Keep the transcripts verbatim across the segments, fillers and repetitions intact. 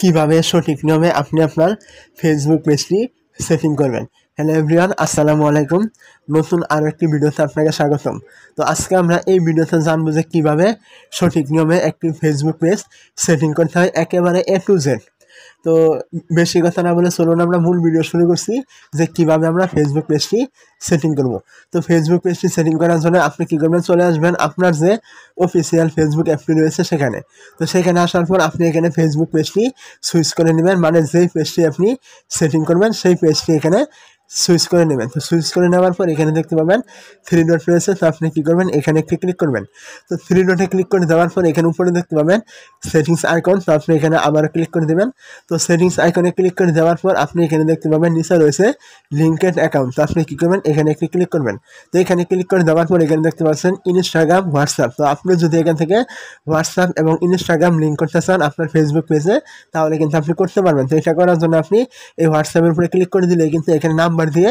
কিভাবে সঠিক নিয়মে আপনি আপনার ফেসবুক পেজটি সেটিং করবেন। হ্যালো এভরিওয়ান, আসসালামু আলাইকুম। নতুন আর একটি ভিডিওতে আপনাকে স্বাগতম। তো আজকে আমরা এই ভিডিওতে জানবো যে কীভাবে সঠিক নিয়মে একটি ফেসবুক পেজ সেটিং করতে হয়, একেবারে এ টু জেড। তো বেশি কথা না বলে চলুন আমরা মূল ভিডিও শুরু করছি যে কীভাবে আমরা ফেসবুক পেজটি সেটিং করব। তো ফেসবুক পেজটি সেটিং করার জন্য আপনি কী করবেন, চলে আসবেন আপনার যে অফিসিয়াল ফেসবুক অ্যাপটি রয়েছে সেখানে। তো সেখানে আসার পর আপনি এখানে ফেসবুক পেজটি সুইচ করে নেবেন, মানে যেই পেজটি আপনি সেটিং করবেন সেই পেজটি এখানে সুইচ করে নেবেন। তো সুইচ করে নেওয়ার পর এখানে দেখতে পাবেন থ্রি ডট রয়েছে। তো আপনি কী করবেন, এখানে একটি ক্লিক করবেন। তো থ্রি ডটে ক্লিক করে দেওয়ার পর এখানে উপরে দেখতে পাবেন সেটিংস আইকন। তো আপনি এখানে আবারও ক্লিক করে দেবেন। তো সেটিংস আইকনে ক্লিক করে দেওয়ার পর আপনি এখানে দেখতে পাবেন নিচে রয়েছে লিঙ্কেড অ্যাকাউন্ট। তো আপনি কী করবেন, এখানে একটি ক্লিক করবেন। তো এখানে ক্লিক করে দেওয়ার পর এখানে দেখতে পাচ্ছেন ইনস্টাগ্রাম, হোয়াটসঅ্যাপ। তো আপনি যদি এখান থেকে হোয়াটসঅ্যাপ এবং ইনস্টাগ্রাম লিঙ্ক করতে চান আপনার ফেসবুক পেজে, তাহলে কিন্তু আপনি করতে পারবেন। তো এটা করার জন্য আপনি এই হোয়াটসঅ্যাপের উপরে ক্লিক করে দিলে কিন্তু এখানে নাম নাম্বার দিয়ে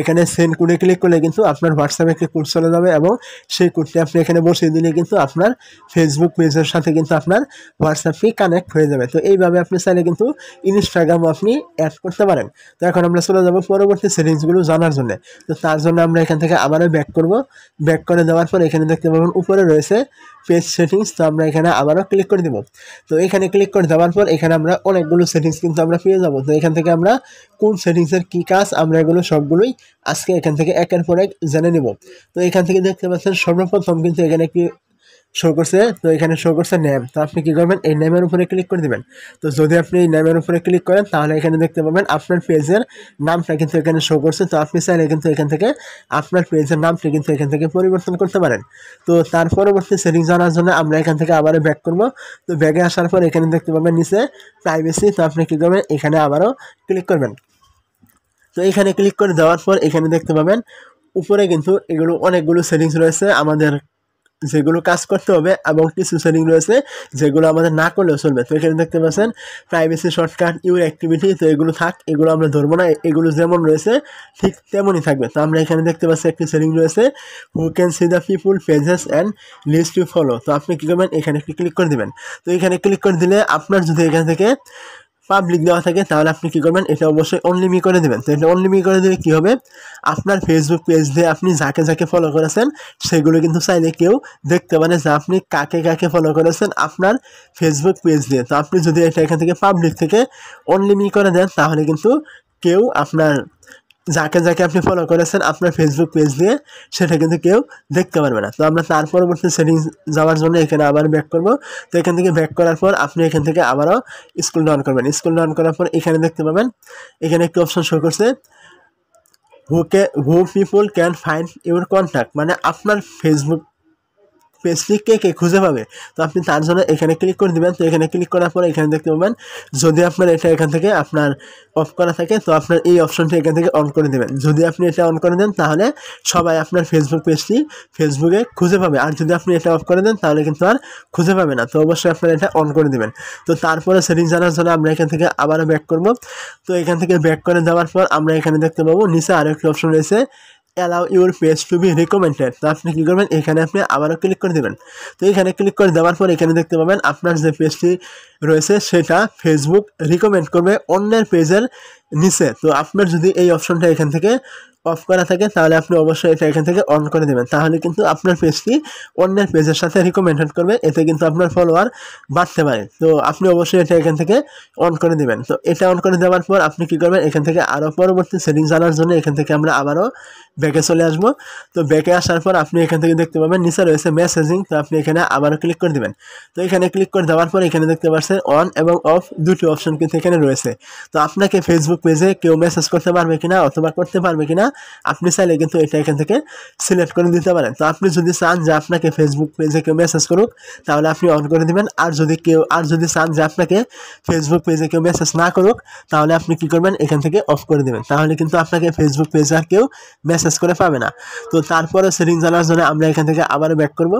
এখানে সেন্ড কোডে ক্লিক করলে কিন্তু আপনার হোয়াটসঅ্যাপে একটি কোড চলে যাবে এবং সেই কোডটি আপনি এখানে বসিয়ে দিলে কিন্তু আপনার ফেসবুক পেজের সাথে কিন্তু আপনার হোয়াটসঅ্যাপটি কানেক্ট হয়ে যাবে। তো এইভাবে আপনি চাইলে কিন্তু ইনস্টাগ্রামও আপনি অ্যাড করতে পারেন। তো এখন আমরা চলে যাব পরবর্তী সেটিংসগুলো জানার জন্য। তো তার জন্য আমরা এখান থেকে আবারও ব্যাক করব। ব্যাক করে দেওয়ার পর এখানে দেখতে পাবেন উপরে রয়েছে পেজ সেটিংস। তো আমরা এখানে আবারও ক্লিক করে দেব। তো এখানে ক্লিক করে দেওয়ার পর এখানে আমরা অনেকগুলো সেটিংস কিন্তু আমরা পেয়ে যাবো। তো এখান থেকে আমরা কোন সেটিংসের কী কাজ আমরা এগুলো সবগুলোই আজকে এখান থেকে একের পর এক জেনে নেব। তো এখান থেকে দেখতে পাচ্ছেন সর্বপ্রথম কিন্তু এখানে একটি শো করছে। তো এখানে শো করছে নেম। তো আপনি কী করবেন, এই নেমের উপরে ক্লিক করে দেবেন। তো যদি আপনি এই নেমের উপরে ক্লিক করেন তাহলে এখানে দেখতে পাবেন আপনার পেজের নামটা কিন্তু এখানে শো করছে। তো আপনি চাইলে কিন্তু এখান থেকে আপনার পেজের নামটি কিন্তু এখান থেকে পরিবর্তন করতে পারেন। তো তার পরবর্তী সেটিংস জানার জন্য আমরা এখান থেকে আবারও ব্যাক করব। তো ব্যাগে আসার পর এখানে দেখতে পাবেন নিচে প্রাইভেসি। তো আপনি কী করবেন, এখানে আবারও ক্লিক করবেন। তো এখানে ক্লিক করে দেওয়ার পর এখানে দেখতে পাবেন উপরে কিন্তু এগুলো অনেকগুলো সেটিংস রয়েছে আমাদের যেগুলো কাজ করতে হবে এবং কিছু সেটিং রয়েছে যেগুলো আমাদের না করলেও চলবে। তো এখানে দেখতে পাচ্ছেন প্রাইভেসি, শর্টকাট, ইউর অ্যাক্টিভিটি। তো এগুলো থাক, এগুলো আমরা ধরবো না, এগুলো যেমন রয়েছে ঠিক তেমনই থাকবে। তো আমরা এখানে দেখতে পাচ্ছি একটি সেটিং রয়েছে who can see the people pages and list you follow. তো আপনি কী করবেন, এখানে একটি ক্লিক করে দেবেন। তো এখানে ক্লিক করে দিলে আপনার যদি এখান থেকে পাবলিক দেওয়া থাকে তাহলে আপনি কী করবেন, এটা অবশ্যই অনলিমি করে দেবেন। তো এটা অনলিমি করে দিলে কী হবে, আপনার ফেসবুক পেজ দিয়ে আপনি যাকে যাকে ফলো করেছেন সেগুলো কিন্তু চাইলে কেউ দেখতে পারে যে আপনি কাকে কাকে ফলো করেছেন আপনার ফেসবুক পেজ দিয়ে। তো আপনি যদি এটা এখান থেকে পাবলিক থেকে অনলিমি করে দেন তাহলে কিন্তু কেউ আপনার যাকে যাকে আপনি ফলো করেছেন আপনার ফেসবুক পেজ দিয়ে সেটা কিন্তু কেউ দেখতে পারবে না। তো আমরা তার পরবর্তী সেটিংস যাওয়ার জন্য এখানে আবার ব্যাক করব। তো এখান থেকে ব্যাক করার পর আপনি এখান থেকে আবারও স্ক্রল ডাউন করবেন। স্ক্রল ডাউন করার পর এখানে দেখতে পাবেন এখানে একটি অপশন শো করছে হু কে who people can find your contact, মানে আপনার ফেসবুক পেজটি কে কে খুঁজে পাবে। তো আপনি তার জন্য এখানে ক্লিক করে দেবেন। তো এখানে ক্লিক করার পর এখানে দেখতে পাবেন যদি আপনার এটা এখান থেকে আপনার অফ করা থাকে তো আপনার এই অপশনটি এখান থেকে অন করে দেবেন। যদি আপনি এটা অন করে দেন তাহলে সবাই আপনার ফেসবুক পেজটি ফেসবুকে খুঁজে পাবে, আর যদি আপনি এটা অফ করে দেন তাহলে কিন্তু আর খুঁজে পাবে না। তো অবশ্যই আপনার এটা অন করে দেবেন। তো তারপরে সেটিংস জানার জন্য আমরা এখান থেকে আবারও ব্যাক করব। তো এখান থেকে ব্যাক করে দেওয়ার পর আমরা এখানে দেখতে পাবো নিচে আরও একটি অপশন রয়েছে allow your page to be recommended. তো আপনি কী করবেন, এখানে আপনি আবারও ক্লিক করে দেবেন। তো এখানে ক্লিক করে দেওয়ার পর এখানে দেখতে পাবেন আপনার যে পেজটি রয়েছে সেটা ফেসবুক রিকমেন্ড করবে অন্যের পেজের নিচে। তো আপনার যদি এই অপশনটা এখান থেকে অফ করা থাকে তাহলে আপনি অবশ্যই এটা এখান থেকে অন করে দেবেন, তাহলে কিন্তু আপনার পেজটি অন্যের পেজের সাথে রিকমেন্ডেড করবে, এতে কিন্তু আপনার ফলোয়ার বাড়তে পারে। তো আপনি অবশ্যই এটা এখান থেকে অন করে দেবেন। তো এটা অন করে দেওয়ার পর আপনি কী করবেন, এখান থেকে আরও পরবর্তী সেটিংস জানার জন্য এখান থেকে আমরা আবারও ব্যাকে চলে আসবো। তো ব্যাকে আসার পর আপনি এখান থেকে দেখতে পাবেন নিচে রয়েছে মেসেজিং। তো আপনি এখানে আবারও ক্লিক করে দেবেন। তো এখানে ক্লিক করে দেওয়ার পর এখানে দেখতে পাচ্ছেন অন এবং অফ দুটি অপশন কিন্তু এখানে রয়েছে। তো আপনাকে ফেসবুক পেজে কেউ মেসেজ করতে পারবে কিনা অথবা করতে পারবে কিনা আপনি চাইলে কিন্তু এটা এখান থেকে সিলেক্ট করে দিতে পারেন। তো আপনি যদি চান যে আপনাকে ফেসবুক পেজে কেউ মেসেজ করুক তাহলে আপনি অন করে দেবেন, আর যদি কেউ আর যদি চান যে আপনাকে ফেসবুক পেজে কেউ মেসেজ না করুক তাহলে আপনি কী করবেন, এখান থেকে অফ করে দেবেন। তাহলে কিন্তু আপনাকে ফেসবুক পেজে আর কেউ মেসেজ করে পাবে না। তো তারপরে সেটিংস জানার জন্য আমরা এখান থেকে আবারও ব্যাক করব।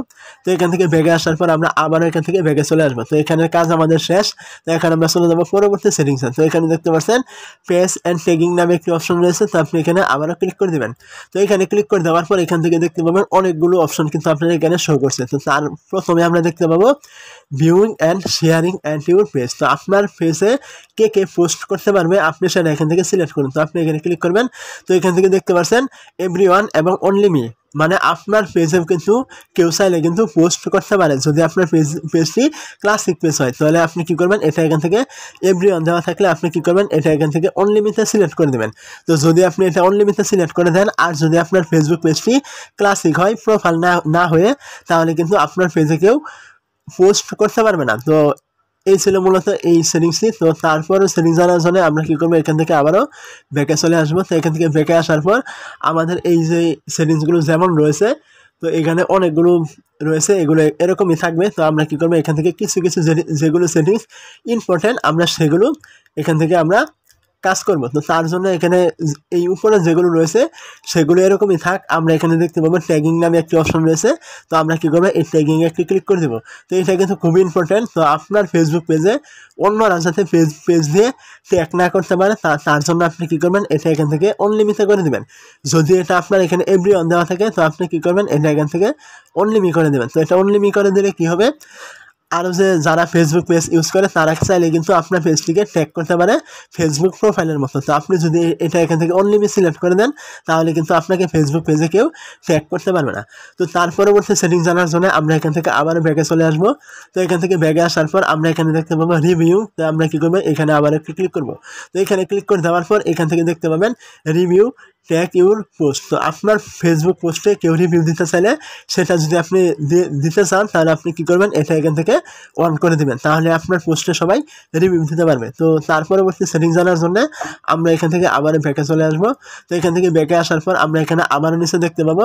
তো এখান থেকে ব্যাগে আসার পর আমরা আবারও এখান থেকে ব্যাগে চলে আসবো। তো এখানের কাজ আমাদের শেষ। তো এখানে আমরা চলে যাবো পরবর্তী সেটিংসে। তো এখানে দেখতে পাচ্ছেন পেজ অ্যান্ড ট্যাগিং নামে একটি অপশন রয়েছে। তো আপনি এখানে আবারও ক্লিক করে দেবেন। তো এখানে ক্লিক করে দেওয়ার পর এখান থেকে দেখতে পাবেন অনেকগুলো অপশন কিন্তু আপনারা এখানে শো করছে। তো তার প্রথমে আমরা দেখতে পাবো viewing and sharing and your page. तो আপনার পেজে কে কে পোস্ট করতে পারবে আপনি সেটা এখান থেকে সিলেক্ট করুন। তো আপনি এখানে ক্লিক করবেন, তো এখান থেকে দেখতে পাচ্ছেন এভরিওয়ান এবং অনলি মি, মানে আপনার পেজে কিন্তু কেউ চাইলে কিন্তু পোস্ট করতে পারে। যদি আপনার পেজ পেজটি ক্লাসিক পেজ হয় তাহলে আপনি কি করবেন, এটা এখান থেকে এভরিওয়ান দেওয়া থাকলে আপনি কি করবেন, এটা এখান থেকে অনলি মিতে সিলেক্ট করে দেবেন। তো যদি আপনি এটা অনলি মিতে সিলেক্ট করে দেন আর যদি আপনার ফেসবুক পেজটি ক্লাসিক হয়, প্রোফাইল না না হয়ে, তাহলে কিন্তু আপনার পেজে কেউ পোস্ট করতে পারবে না। তো এই ছিল মূলত এই সেটিংসটি। তো তারপরে সেটিংস জানার জন্য আমরা কী করবো, এখান থেকে আবারও ব্যাকে চলে আসবো। তো এখান থেকে ব্যাকে আসার পর আমাদের এই যে সেটিংসগুলো যেমন রয়েছে, তো এখানে অনেকগুলো রয়েছে, এগুলো এরকমই থাকবে। তো আমরা কী করবো, এখান থেকে কিছু কিছু যেগুলো সেটিংস ইম্পর্টেন্ট আমরা সেগুলো এখান থেকে আমরা কাজ করবো। তো তার জন্য এখানে এই উপরে যেগুলো রয়েছে সেগুলো এরকমই থাক। আমরা এখানে দেখতে পাবো ট্যাগিং নামে একটি অপশন রয়েছে, তো আমরা কী করবো এই ট্যাগিংয়ে একটি ক্লিক করে দেবো। তো এটা কিন্তু খুবই ইম্পর্টেন্ট। তো আপনার ফেসবুক পেজে অন্যরা যাতে পেজ পেজ দিয়ে ট্যাগ না করতে পারে তার জন্য আপনি কী করবেন, এটা এখান থেকে অনলিমিতে করে দেবেন। যদি এটা আপনার এখানে এভরি অন দেওয়া থাকে তো আপনি কী করবেন, এটা এখান থেকে অনলিমি করে দেবেন। তো এটা অনলিমি করে দিলে কী হবে, আরও যে যারা ফেসবুক পেজ ইউজ করে তারা চাইলে কিন্তু আপনার পেজটিকে ট্যাগ করতে পারে ফেসবুক প্রোফাইলের মতো। তো আপনি যদি এটা এখান থেকে অনলিমি সিলেক্ট করে দেন তাহলে কিন্তু আপনাকে ফেসবুক পেজে কেউ ট্যাগ করতে পারবে না। তো তার পরবর্তী সেটিং জানার জন্য আমরা এখান থেকে আবার ব্যাগে চলে আসবো। তো এখান থেকে ব্যাগে আসার পর আমরা এখানে দেখতে পাবো রিভিউ। তো আমরা কী করবো, এখানে আবার একটু ক্লিক করবো। তো এখানে ক্লিক করে দেওয়ার পর এখান থেকে দেখতে পাবেন রিভিউ ট্যাগ ইউর পোস্ট। তো আপনার ফেসবুক পোস্টে কেউ রিভিউ দিতে চাইলে সেটা যদি আপনি দিতে চান তাহলে আপনি কী করবেন, এটা এখান থেকে অন করে দেবেন, তাহলে আপনার পোস্টে সবাই রিভিউ দিতে পারবে। তো তার পরবর্তী সেটিং জানার জন্য আমরা এখান থেকে আবার ব্যাকে চলে আসবো। তো এখান থেকে ব্যাকে আসার পর আমরা এখানে আবার নিচে দেখতে পাবো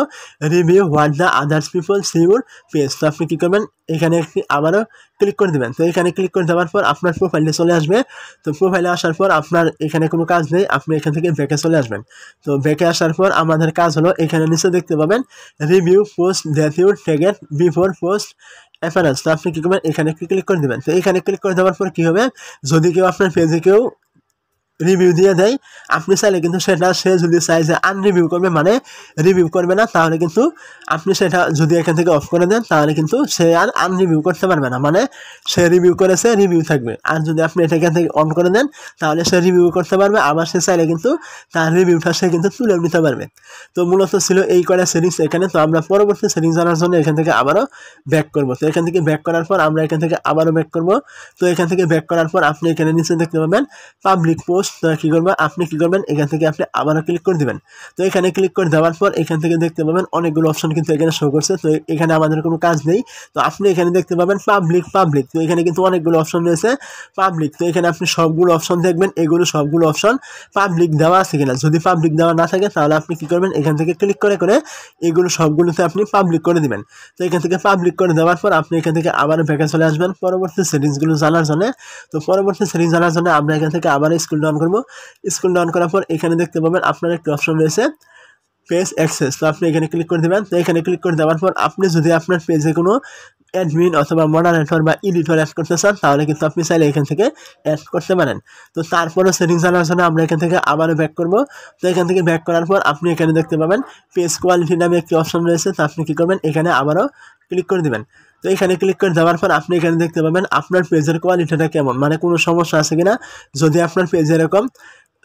review what the others people see your page. তো আপনি কী করবেন, এখানে একটি আবারও ক্লিক করে দেবেন। তো এখানে ক্লিক করে দেওয়ার পর আপনার প্রোফাইলে চলে আসবে। তো প্রোফাইলে আসার পর আপনার এখানে কোনো কাজ নেই, আপনি এখান থেকে ব্যাকে চলে আসবেন। তো ব্যাকে আসার পর আমাদের কাজ হলো এখানে নিচে দেখতে পাবেন review post that you tagged before post appearance. তো আপনি কী করবেন, এখানে একটু ক্লিক করে দেবেন। তো এখানে ক্লিক করে দেওয়ার পর কী হবে, যদি কেউ আপনার পেজে কেউ রিভিউ দিয়ে দেয় আপনি চাইলে কিন্তু সেটা, সে যদি চাই যে আনরিভিউ করবে মানে রিভিউ করবে না, তাহলে কিন্তু আপনি সেটা যদি এখান থেকে অফ করে দেন তাহলে কিন্তু সে আর আনরিভিউ করতে পারবে না, মানে সে রিভিউ করেছে রিভিউ থাকবে। আর যদি আপনি এটা এখান থেকে অন করে দেন তাহলে সে রিভিউ করতে পারবে, আবার সে চাইলে কিন্তু তার রিভিউটা সে কিন্তু তুলে নিতে পারবে। তো মূলত ছিল এই কটা সেটিংস এখানে। তো আমরা পরবর্তী সেটিংস জানার জন্য এখান থেকে আবারও ব্যাক করবো। তো এখান থেকে ব্যাক করার পর আমরা এখান থেকে আবারও ব্যাক করবো। তো এখান থেকে ব্যাক করার পর আপনি এখানে নিচে দেখতে পাবেন পাবলিক পোস্ট। তো কী করবেন, আপনি কী করবেন, এখান থেকে আপনি আবারও ক্লিক করে দেবেন। তো এখানে ক্লিক করে দেওয়ার পর এখান থেকে দেখতে পাবেন অনেকগুলো অপশন কিন্তু এখানে শো করছে। তো এখানে আমাদের কোনো কাজ নেই। তো আপনি এখানে দেখতে পাবেন পাবলিক পাবলিক। তো এখানে কিন্তু অনেকগুলো অপশন রয়েছে পাবলিক। তো এখানে আপনি সবগুলো অপশন দেখবেন, এগুলো সবগুলো অপশন পাবলিক দেওয়া আছে কিনা। যদি পাবলিক দেওয়া না থাকে তাহলে আপনি কী করবেন, এখান থেকে ক্লিক করে করে এগুলো সবগুলোতে আপনি পাবলিক করে দেবেন। তো এখান থেকে পাবলিক করে দেওয়ার পর আপনি এখান থেকে আবারও ব্যাকে চলে আসবেন পরবর্তী সেটিংসগুলো জানার জন্য। তো পরবর্তী সেটিংস জানার জন্য আমরা এখান থেকে আবার স্কুল ডাউন করবো। স্কুল ডাউন করার পর এখানে দেখতে পাবেন আপনার একটি অপশন রয়েছে পেজ অ্যাক্সেস। তো আপনি এখানে ক্লিক করে দেবেন। তো এখানে ক্লিক করে দেওয়ার পর আপনি যদি আপনার পেজে কোনো অ্যাডমিন অথবা মডারেটর বা এডিটর অ্যাড করতে চান তাহলে কিন্তু আপনি চাইলে এখান থেকে অ্যাড করতে পারেন। তো তারপরে সেটিংস জানার জন্য আমরা এখান থেকে আবারও ব্যাক করবো। তো এখান থেকে ব্যাক করার পর আপনি এখানে দেখতে পাবেন পেজ কোয়ালিটি নামে একটি অপশন রয়েছে। তো আপনি কী করবেন, এখানে আবারও ক্লিক করে দেবেন। তো এখানে ক্লিক করে দেওয়ার পর আপনি এখানে দেখতে পাবেন আপনার পেজের কোয়ালিটিটা কেমন, মানে কোনো সমস্যা আছে কিনা। যদি আপনার পেজে এরকম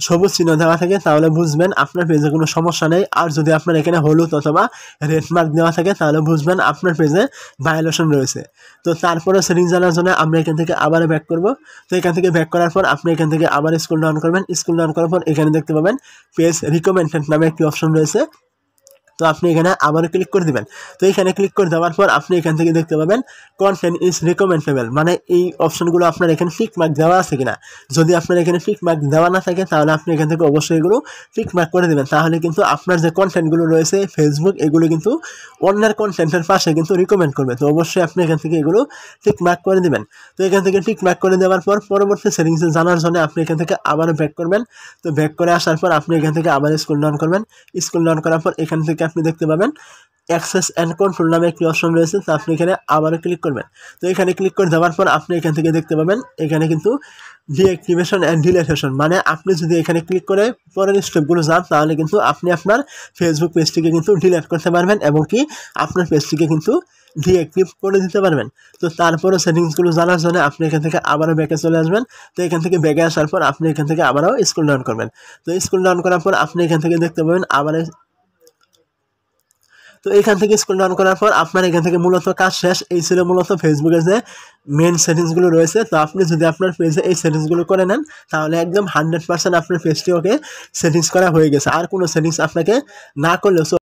সবুজ চিহ্ন দেওয়া থাকে তাহলে বুঝবেন আপনার পেজে কোনো সমস্যা নেই। আর যদি আপনার এখানে হলুদ অথবা রেড মার্ক দেওয়া থাকে তাহলে বুঝবেন আপনার পেজে ভায়োলেশন রয়েছে। তো তারপরে সেটিংস জানার জন্য আমরা এখান থেকে আবার ব্যাক করব। তো এখান থেকে ব্যাক করার পর আপনি এখান থেকে আবার স্কুল ডাউন করবেন। স্কুল ডাউন করার পর এখানে দেখতে পাবেন পেজ রিকমেন্ডেড নামে একটি অপশন রয়েছে। তো আপনি এখানে আবারও ক্লিক করে দেবেন। তো এখানে ক্লিক করে দেওয়ার পর আপনি এখান থেকে দেখতে পাবেন কন্টেন্ট ইজ রিকমেন্ডেবল, মানে এই অপশনগুলো আপনার এখানে টিক মার্ক দেওয়া আছে কিনা। যদি আপনার এখানে টিক মার্ক দেওয়া না থাকে তাহলে আপনি এখান থেকে অবশ্যই এগুলো টিক মার্ক করে দেবেন, তাহলে কিন্তু আপনার যে কন্টেন্টগুলো রয়েছে ফেসবুক এগুলো কিন্তু অন্যের কন্টেন্টের পাশে কিন্তু রিকমেন্ড করবে। তো অবশ্যই আপনি এখান থেকে এগুলো টিক মার্ক করে দেবেন। তো এখান থেকে টিক মার্ক করে দেওয়ার পর পরবর্তী সেটিংসে জানার জন্য আপনি এখান থেকে আবারও ব্যাক করবেন। তো ব্যাক করে আসার পর আপনি এখান থেকে আবার স্কুল ডাউন করবেন। স্কুল ডাউন করার পর এখান থেকে আপনি দেখতে পাবেন অ্যাক্সেস অ্যান্ড কন্ট্রোল নামে একটি অপশন রয়েছে, তো আপনি এখানে আবারও ক্লিক করবেন। তো এখানে ক্লিক করে দেওয়ার পর আপনি এখান থেকে দেখতে পাবেন এখানে কিন্তু ডিঅ্যাক্টিভেশন অ্যান্ড ডিলেটেশন, মানে আপনি যদি এখানে ক্লিক করে পরের স্টেপগুলো যান তাহলে কিন্তু আপনি আপনার ফেসবুক পেজটিকে কিন্তু ডিলেট করতে পারবেন এবং কি আপনার পেজটিকে কিন্তু ডিঅ্যাক্টিভ করে দিতে পারবেন। তো তারপরে সেটিংসগুলো জানার জন্য আপনি এখান থেকে আবারও ব্যাকে চলে আসবেন। তো এখান থেকে ব্যাকে আসার পর আপনি এখান থেকে আবারও স্ক্রল ডাউন করবেন। তো স্ক্রল ডাউন করার পর আপনি এখান থেকে দেখতে পাবেন আবার, তো এখান থেকে স্ক্রল ডাউন করার পর আপনার এখান থেকে মূলত কাজ শেষ। এই ছিল মূলত ফেসবুকের যে মেন সেটিংসগুলো রয়েছে। তো আপনি যদি আপনার পেজে এই সেটিংসগুলো করে নেন তাহলে একদম হান্ড্রেড পার্সেন্ট আপনার পেজটি ওকে সেটিংস করা হয়ে গেছে, আর কোনো সেটিংস আপনাকে না করলেও